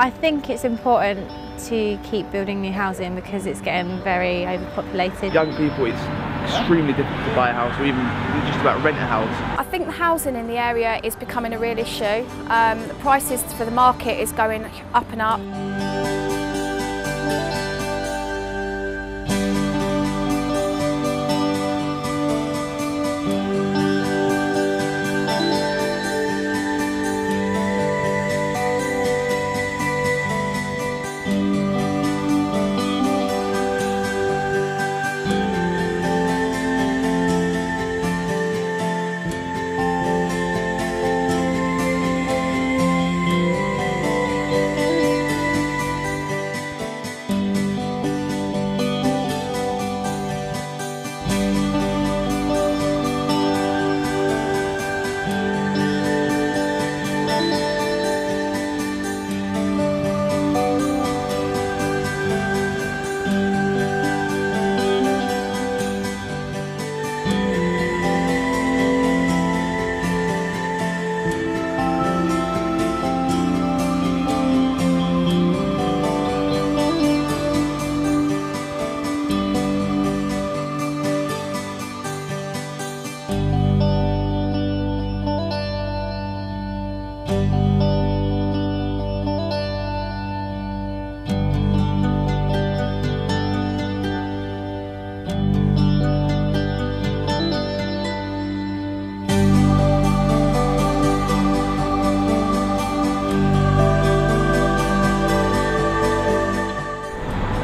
I think it's important to keep building new housing because it's getting very overpopulated. Young people, it's extremely difficult to buy a house or even just about rent a house. I think the housing in the area is becoming a real issue. The prices for the market is going up and up.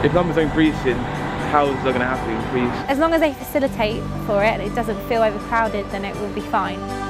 If numbers are increasing, houses are going to have to increase. As long as they facilitate for it and it doesn't feel overcrowded, then it will be fine.